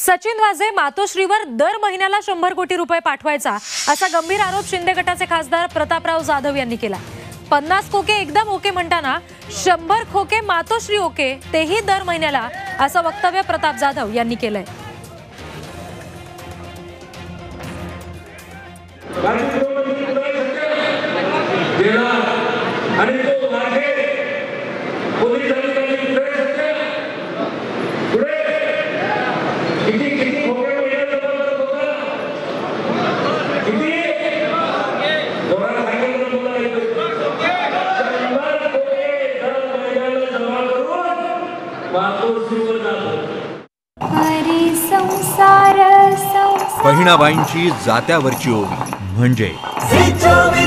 सचिन वाझे मातोश्रीवर दर महिन्याला 100 कोटी रुपये पाठवायचा असा गंभीर आरोप शिंदे गटाचे खासदार प्रतापराव जाधव यांनी केला। 50 खोके एकदम ओके म्हणताना 100 खोके मातोश्री ओके, तेही दर महिन्याला, असं वक्तव्य प्रताप जाधव यांनी केलंय। बहिणाबाईंची जात्यावरची ओवी म्हणजे